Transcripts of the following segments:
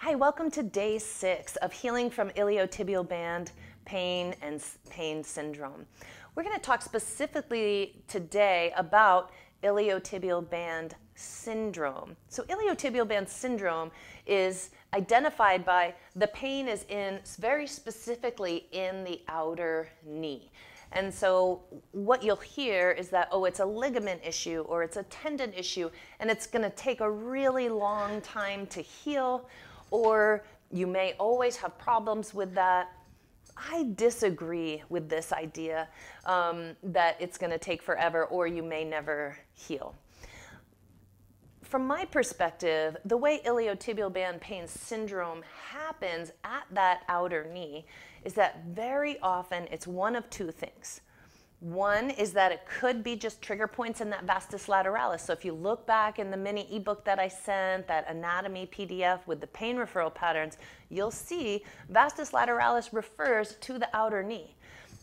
Hi, welcome to day 6 of healing from iliotibial band pain and pain syndrome. We're going to talk specifically today about iliotibial band syndrome. So iliotibial band syndrome is identified by the pain is in very specifically in the outer knee. And so what you'll hear is that, oh, it's a ligament issue or it's a tendon issue and it's going to take a really long time to heal, or you may always have problems with that. I disagree with this idea that it's going to take forever or you may never heal. From my perspective, the way iliotibial band pain syndrome happens at that outer knee is that very often it's one of two things. One is that it could be just trigger points in that vastus lateralis. So if you look back in the mini ebook that I sent, that anatomy PDF with the pain referral patterns, you'll see vastus lateralis refers to the outer knee.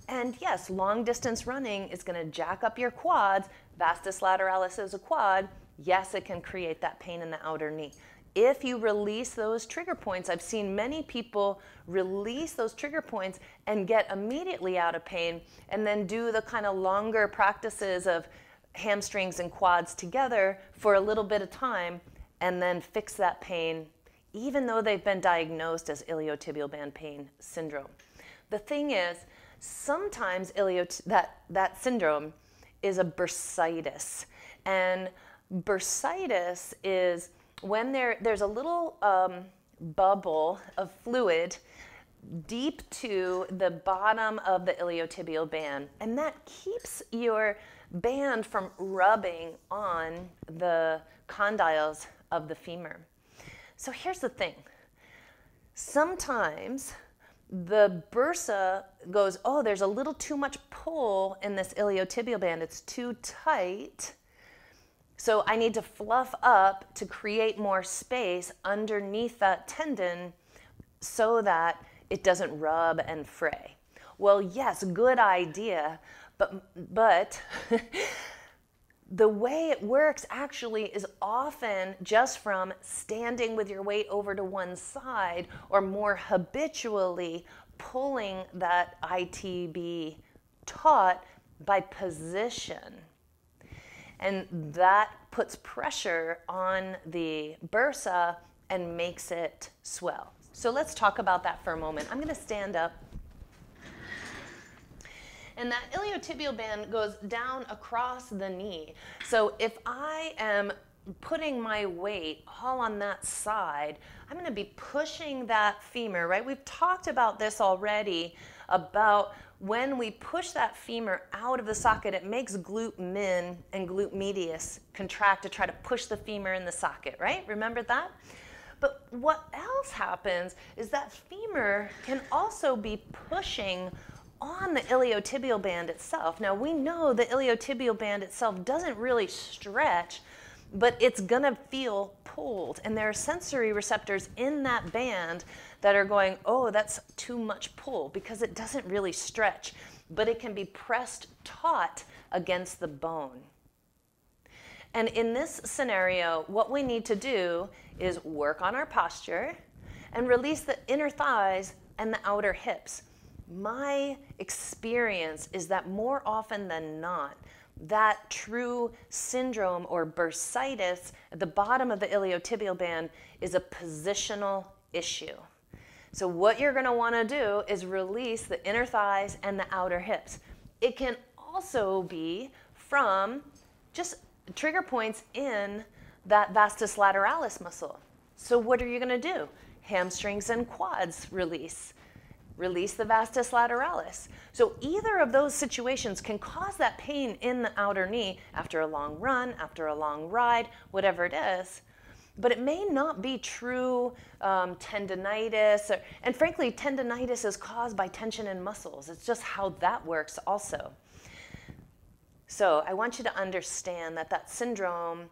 And yes, long distance running is going to jack up your quads. Vastus lateralis is a quad. Yes, it can create that pain in the outer knee. If you release those trigger points, I've seen many people release those trigger points and get immediately out of pain and then do the kind of longer practices of hamstrings and quads together for a little bit of time and then fix that pain, even though they've been diagnosed as iliotibial band pain syndrome. The thing is, sometimes that syndrome is a bursitis, and bursitis is when there's a little bubble of fluid deep to the bottom of the iliotibial band, and that keeps your band from rubbing on the condyles of the femur. So here's the thing. Sometimes the bursa goes, oh, there's a little too much pull in this iliotibial band. It's too tight. So I need to fluff up to create more space underneath that tendon so that it doesn't rub and fray. Well, yes, good idea, but the way it works actually is often just from standing with your weight over to one side or more habitually pulling that ITB taut by position. And that puts pressure on the bursa and makes it swell. So let's talk about that for a moment. I'm going to stand up. And that iliotibial band goes down across the knee. So if I am putting my weight all on that side, I'm going to be pushing that femur, right? We've talked about this already, about when we push that femur out of the socket, it makes glute min and glute medius contract to try to push the femur in the socket, right? Remember that? But what else happens is that femur can also be pushing on the iliotibial band itself. Now, we know the iliotibial band itself doesn't really stretch, but it's going to feel pulled. And there are sensory receptors in that band that are going, oh, that's too much pull, because it doesn't really stretch, but it can be pressed taut against the bone. And in this scenario, what we need to do is work on our posture and release the inner thighs and the outer hips. My experience is that more often than not, that true syndrome or bursitis at the bottom of the iliotibial band is a positional issue. So what you're going to want to do is release the inner thighs and the outer hips. It can also be from just trigger points in that vastus lateralis muscle. So what are you going to do? Hamstrings and quads release. Release the vastus lateralis. So either of those situations can cause that pain in the outer knee after a long run, after a long ride, whatever it is. But it may not be true tendinitis. And frankly, tendinitis is caused by tension in muscles. It's just how that works also. So I want you to understand that that syndrome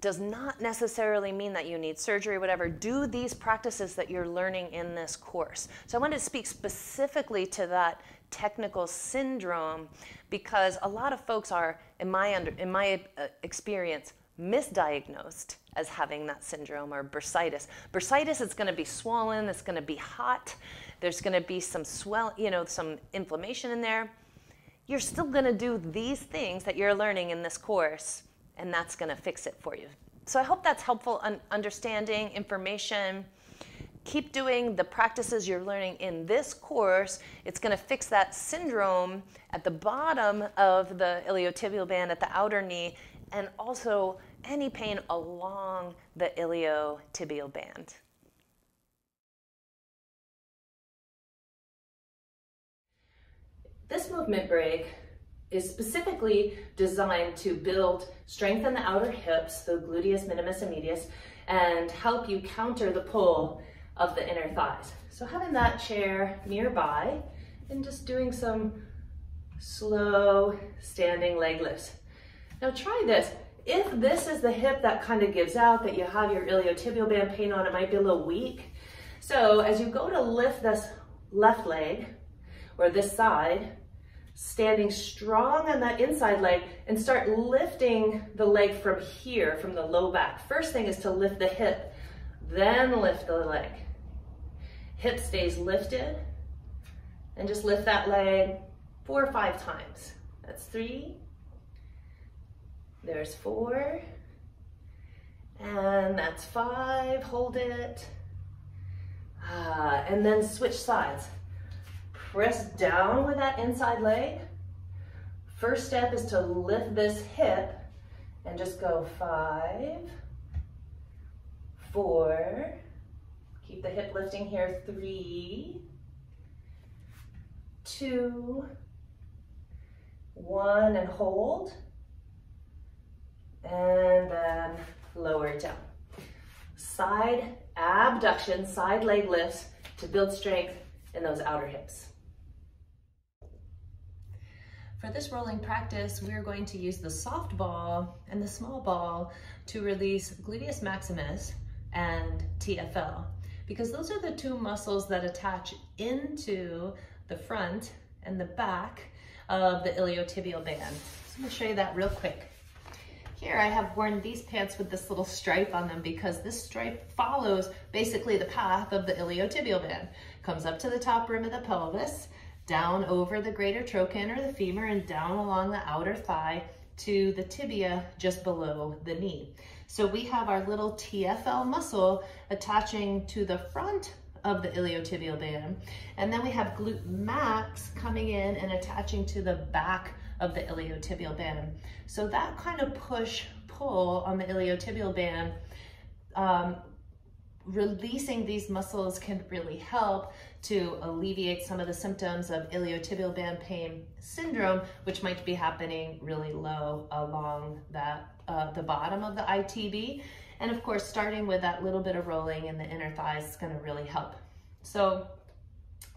does not necessarily mean that you need surgery, whatever. Do these practices that you're learning in this course. So I wanted to speak specifically to that technical syndrome because a lot of folks are, in my experience, misdiagnosed as having that syndrome or bursitis. Bursitis is going to be swollen, it's going to be hot, there's going to be some swell, you know, some inflammation in there. You're still going to do these things that you're learning in this course, and that's going to fix it for you. So I hope that's helpful understanding, information. Keep doing the practices you're learning in this course. It's going to fix that syndrome at the bottom of the iliotibial band at the outer knee, and also any pain along the iliotibial band. This movement break is specifically designed to build, strengthen the outer hips, the gluteus minimus and medius, and help you counter the pull of the inner thighs. So having that chair nearby and just doing some slow standing leg lifts. Now try this. If this is the hip that kind of gives out, that you have your iliotibial band pain on, it might be a little weak. So as you go to lift this left leg, or this side, standing strong on that inside leg, and start lifting the leg from here, from the low back. First thing is to lift the hip, then lift the leg. Hip stays lifted, and just lift that leg 4 or 5 times. That's 3, there's 4, and that's 5, hold it, and then switch sides. Press down with that inside leg. First step is to lift this hip and just go 5, 4, keep the hip lifting here, 3, 2, 1, and hold. And then lower it down. Side abduction, side leg lifts to build strength in those outer hips. For this rolling practice, we're going to use the soft ball and the small ball to release gluteus maximus and TFL, because those are the two muscles that attach into the front and the back of the iliotibial band. So I'm going to show you that real quick. Here I have worn these pants with this little stripe on them because this stripe follows basically the path of the iliotibial band. Comes up to the top rim of the pelvis, down over the greater trochanter, the femur, and down along the outer thigh to the tibia just below the knee. So we have our little TFL muscle attaching to the front of the iliotibial band, and then we have glute max coming in and attaching to the back of the iliotibial band. So that kind of push-pull on the iliotibial band, releasing these muscles can really help to alleviate some of the symptoms of iliotibial band pain syndrome, which might be happening really low along that, the bottom of the ITB. And of course, starting with that little bit of rolling in the inner thighs is going to really help. So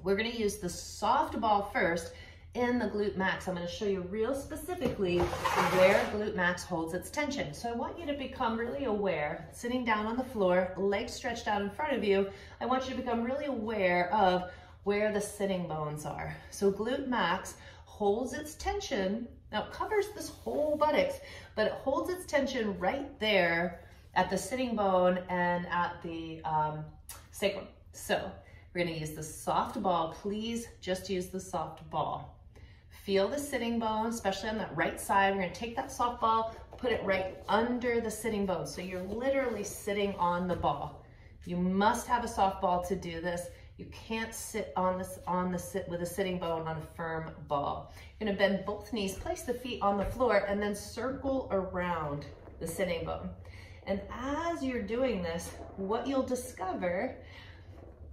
we're going to use the soft ball first in the glute max. I'm going to show you real specifically where glute max holds its tension. So I want you to become really aware, sitting down on the floor, legs stretched out in front of you, I want you to become really aware of where the sitting bones are. So glute max holds its tension, now it covers this whole buttocks, but it holds its tension right there at the sitting bone and at the sacrum. So we're going to use the soft ball. Please just use the soft ball. Feel the sitting bone, especially on that right side. We're going to take that soft ball, put it right under the sitting bone. So you're literally sitting on the ball. You must have a soft ball to do this. You can't sit on this with a sitting bone on a firm ball. You're going to bend both knees, place the feet on the floor, and then circle around the sitting bone. And as you're doing this, what you'll discover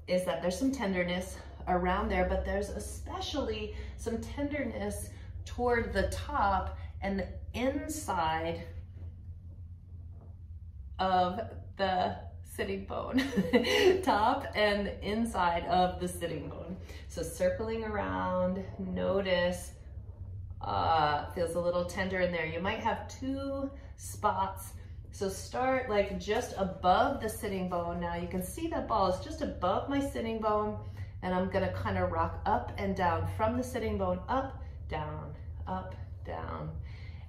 is that there's some tenderness around there, but there's especially some tenderness toward the top and the inside of the sitting bone. Top and inside of the sitting bone. So circling around, notice, feels a little tender in there. You might have 2 spots. So start like just above the sitting bone. Now you can see that ball is just above my sitting bone. And I'm gonna kind of rock up and down from the sitting bone, up, down,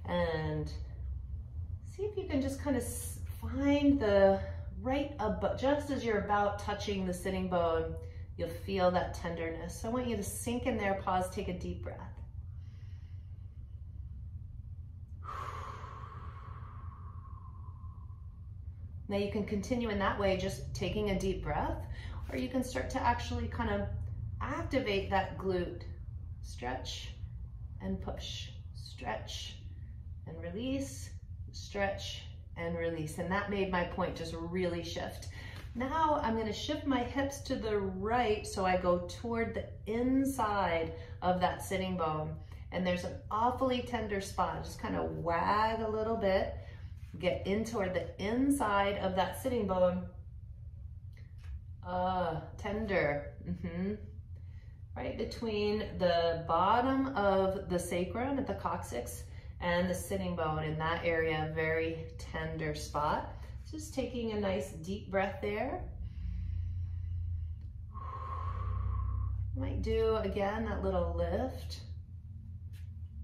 and See if you can just kind of find the right above, just as you're about touching the sitting bone, you'll feel that tenderness. So I want you to sink in there, pause, take a deep breath. Now you can continue in that way, just taking a deep breath, or you can start to actually kind of activate that glute. Stretch and push, stretch and release, stretch and release. And that made my point just really shift. Now I'm going to shift my hips to the right so I go toward the inside of that sitting bone. And there's an awfully tender spot. Just kind of wag a little bit. Get in toward the inside of that sitting bone. Tender. Right between the bottom of the sacrum at the coccyx and the sitting bone in that area, very tender spot. Just taking a nice deep breath there. Might do again that little lift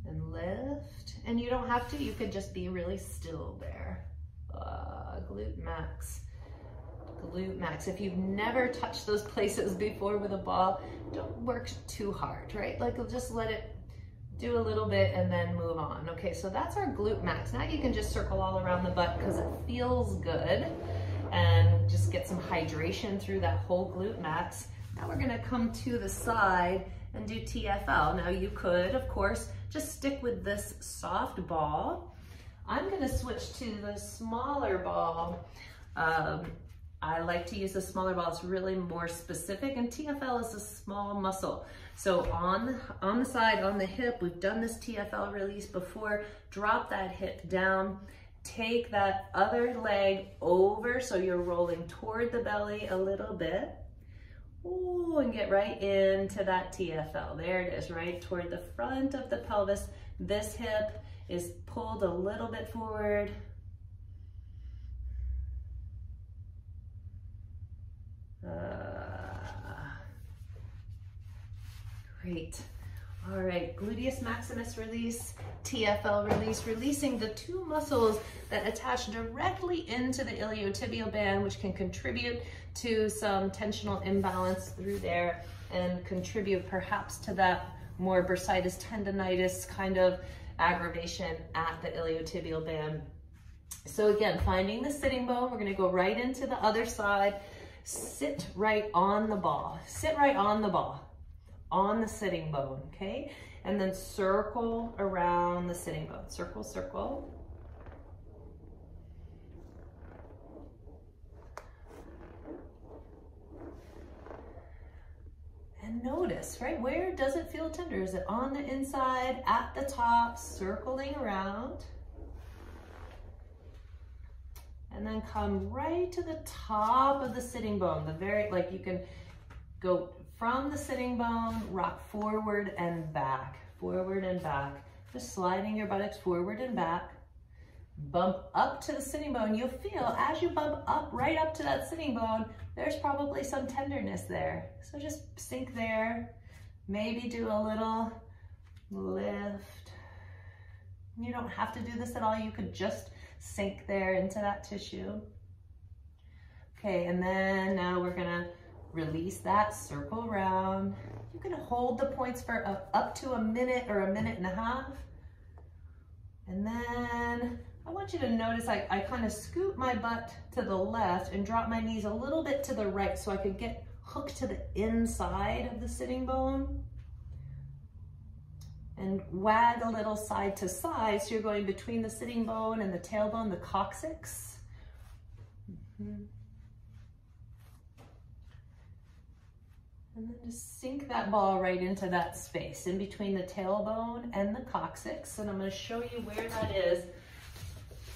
and lift, and you don't have to, you could just be really still there. Glute max. Glute max. If you've never touched those places before with a ball, don't work too hard, right? Like just let it do a little bit and then move on. Okay, so that's our glute max. Now you can just circle all around the butt because it feels good, and just get some hydration through that whole glute max. Now we're gonna come to the side and do TFL. Now you could, of course, just stick with this soft ball. I'm gonna switch to the smaller ball. I like to use a smaller ball, it's really more specific, and TFL is a small muscle. So on the side, on the hip, we've done this TFL release before. Drop that hip down, take that other leg over so you're rolling toward the belly a little bit. Ooh, and get right into that TFL. There it is, right toward the front of the pelvis. This hip is pulled a little bit forward. Great. All right, gluteus maximus release, TFL release, releasing the two muscles that attach directly into the iliotibial band, which can contribute to some tensional imbalance through there and contribute perhaps to that more bursitis, tendinitis kind of aggravation at the iliotibial band. So again, finding the sitting bone, we're going to go right into the other side. Sit right on the ball, sit right on the ball, on the sitting bone, okay? And then circle around the sitting bone, circle, circle. And notice, right, where does it feel tender? Is it on the inside, at the top, circling around? And then come right to the top of the sitting bone. The very, like you can go from the sitting bone, rock forward and back, just sliding your buttocks forward and back. Bump up to the sitting bone. You'll feel as you bump up, right up to that sitting bone, there's probably some tenderness there. So just sink there, maybe do a little lift. You don't have to do this at all. You could just sink there into that tissue. Okay, and then now we're gonna release that, circle around. You can hold the points for up to a minute or a minute and a half. And then I want you to notice I kind of scoop my butt to the left and drop my knees a little bit to the right so I could get hooked to the inside of the sitting bone. And wag a little side to side, so you're going between the sitting bone and the tailbone, the coccyx. And then just sink that ball right into that space in between the tailbone and the coccyx. And I'm going to show you where that is.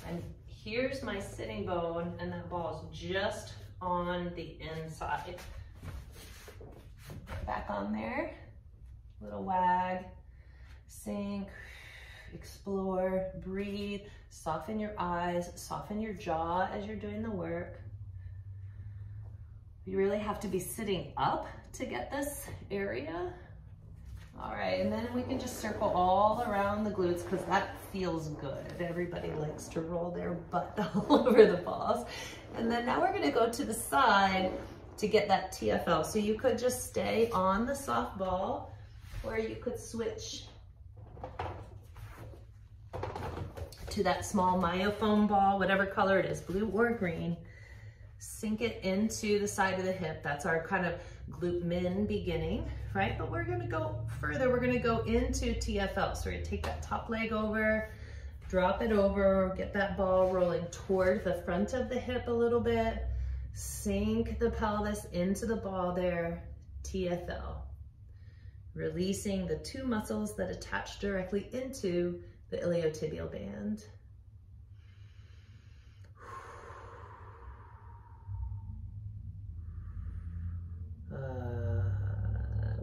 And here's my sitting bone, and that ball is just on the inside. Back on there, little wag. Sink, explore, breathe, soften your eyes, soften your jaw as you're doing the work. You really have to be sitting up to get this area. All right, and then we can just circle all around the glutes because that feels good. Everybody likes to roll their butt all over the balls. And then now we're gonna go to the side to get that TFL. So you could just stay on the softball, or you could switch to that small myofoam ball, whatever color it is, blue or green. Sink it into the side of the hip. That's our kind of glute min beginning, right? But we're gonna go further. We're gonna go into TFL. So we're gonna take that top leg over, drop it over, get that ball rolling toward the front of the hip a little bit. Sink the pelvis into the ball there, TFL. Releasing the two muscles that attach directly into the iliotibial band.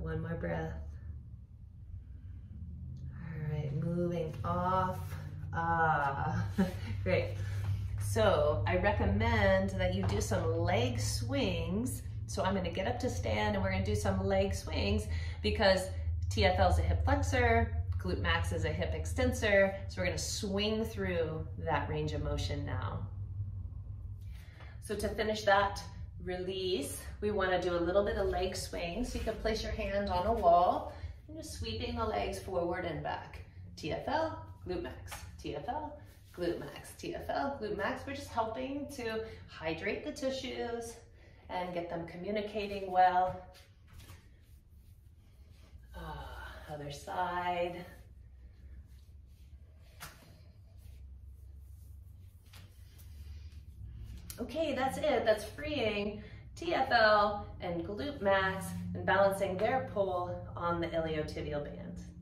One more breath. All right, moving off. Great. So I recommend that you do some leg swings. So I'm gonna get up to stand and we're gonna do some leg swings because TFL is a hip flexor, glute max is a hip extensor. So we're gonna swing through that range of motion now. So to finish that release, we want to do a little bit of leg swing. So you can place your hand on a wall and just sweeping the legs forward and back. TFL, glute max, TFL, glute max, TFL, glute max. We're just helping to hydrate the tissues and get them communicating well. Other side. Okay, that's it. That's freeing TFL and glute max and balancing their pull on the iliotibial band.